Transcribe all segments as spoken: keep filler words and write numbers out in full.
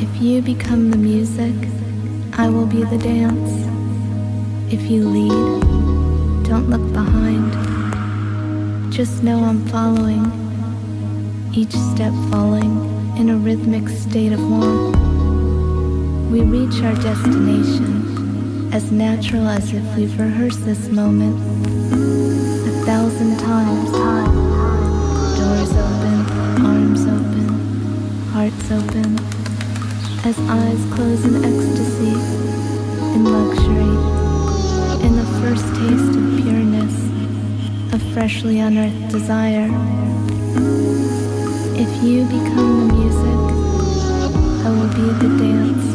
If you become the music, I will be the dance. If you lead, don't look behind. Just know I'm following, each step falling in a rhythmic state of want. We reach our destination, as natural as if we've rehearsed this moment a thousand times. Doors open, arms open, hearts open. As eyes close in ecstasy, in luxury, in the first taste of pureness, of freshly unearthed desire. If you become the music, I will be the dance,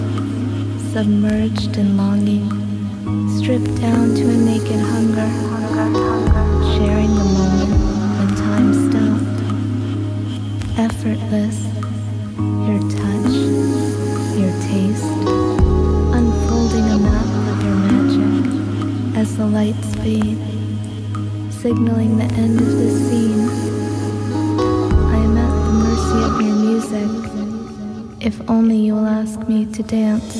submerged in longing, stripped down to a naked hunger, sharing the moment when time stopped, effortless, your touch. Your taste, unfolding a map of your magic as the lights fade, signaling the end of the scene. I am at the mercy of your music, if only you will ask me to dance.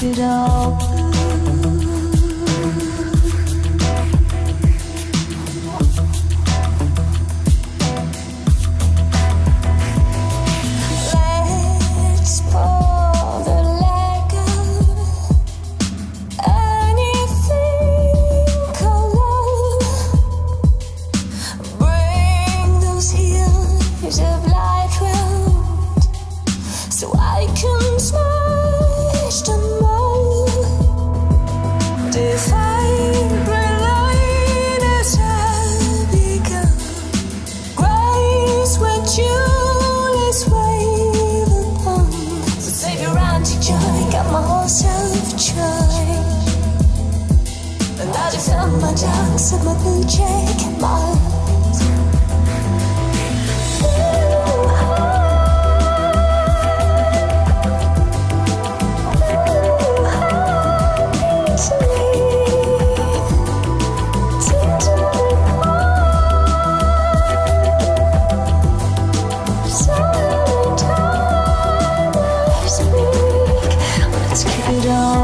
give it all. Let's pour the liquor, anything cologne. Bring those hills of light round, so I can smile. Found my dance and my blue check mark. Let's keep it all.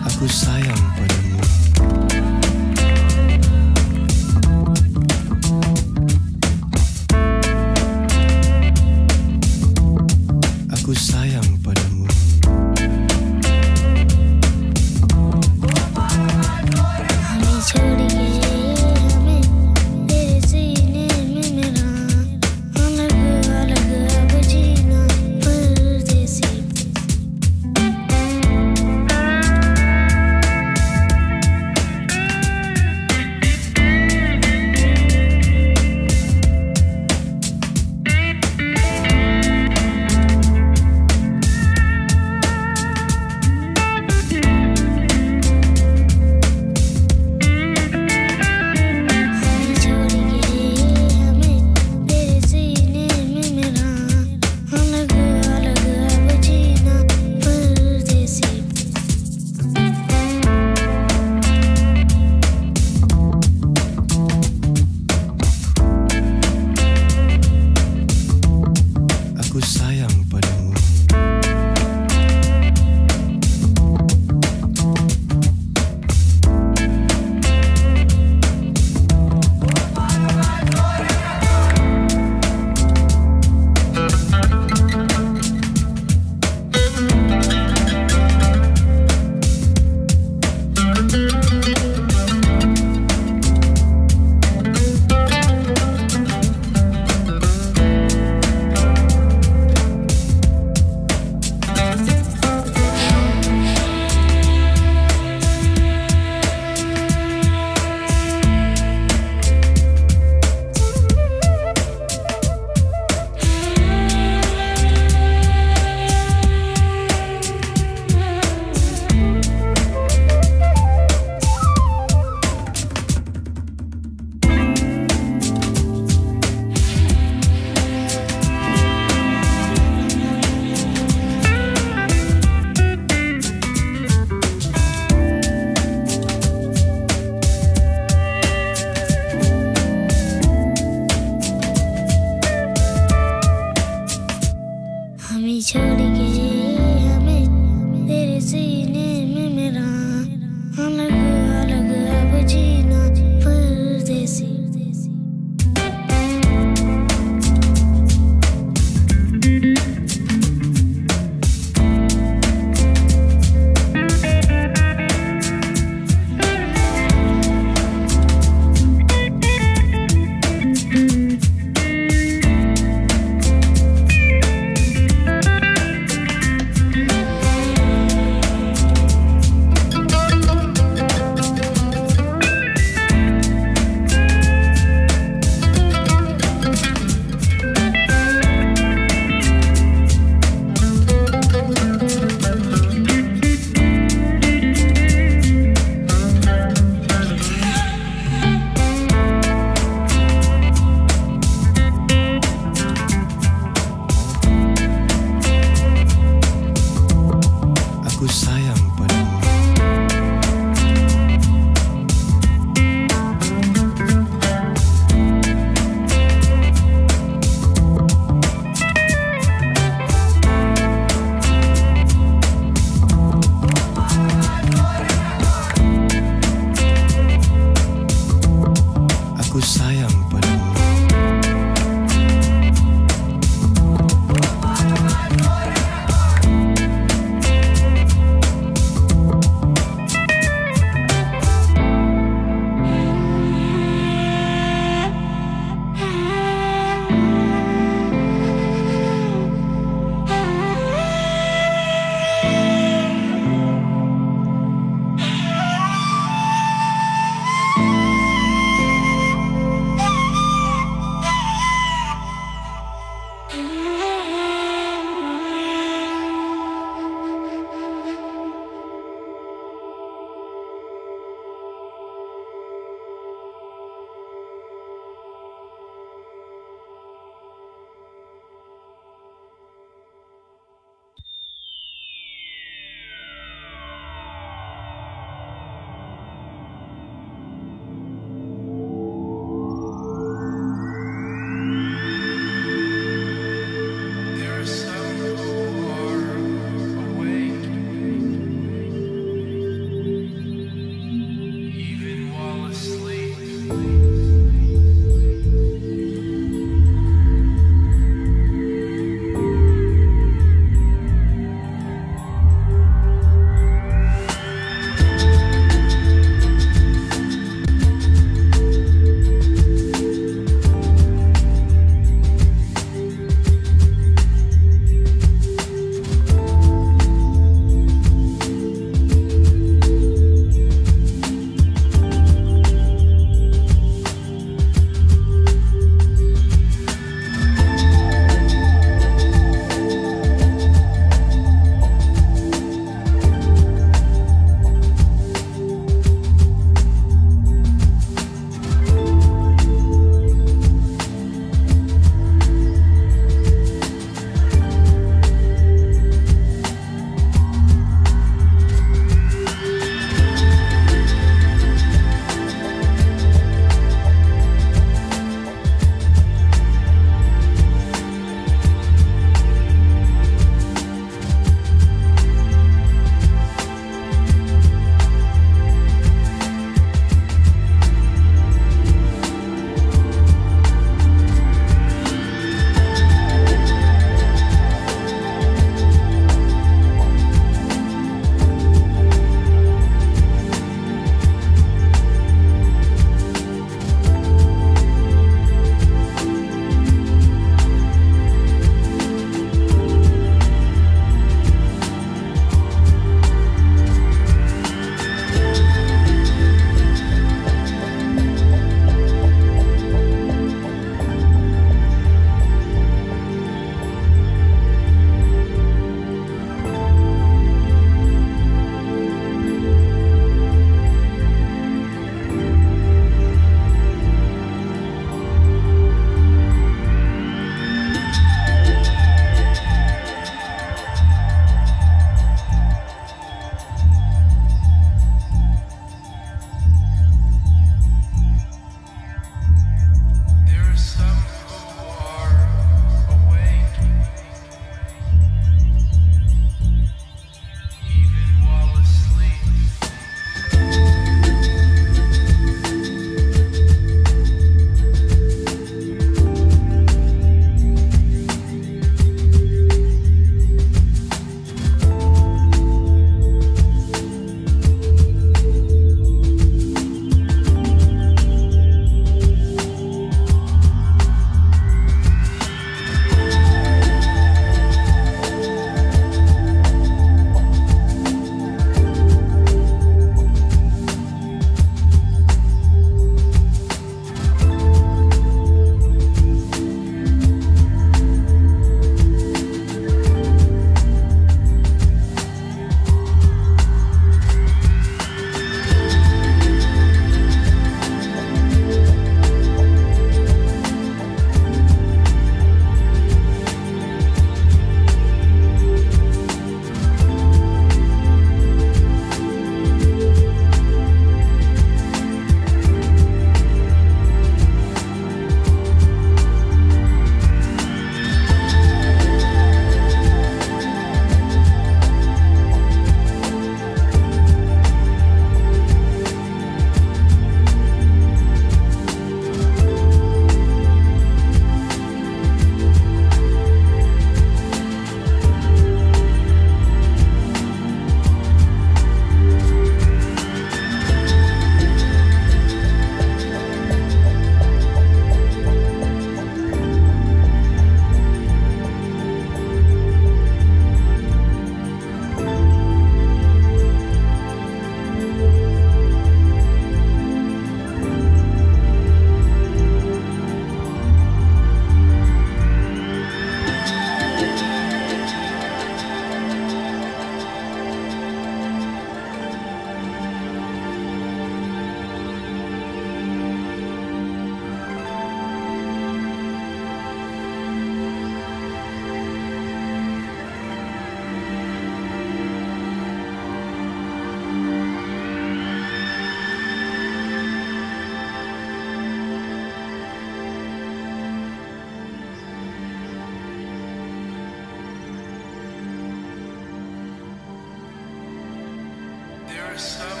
so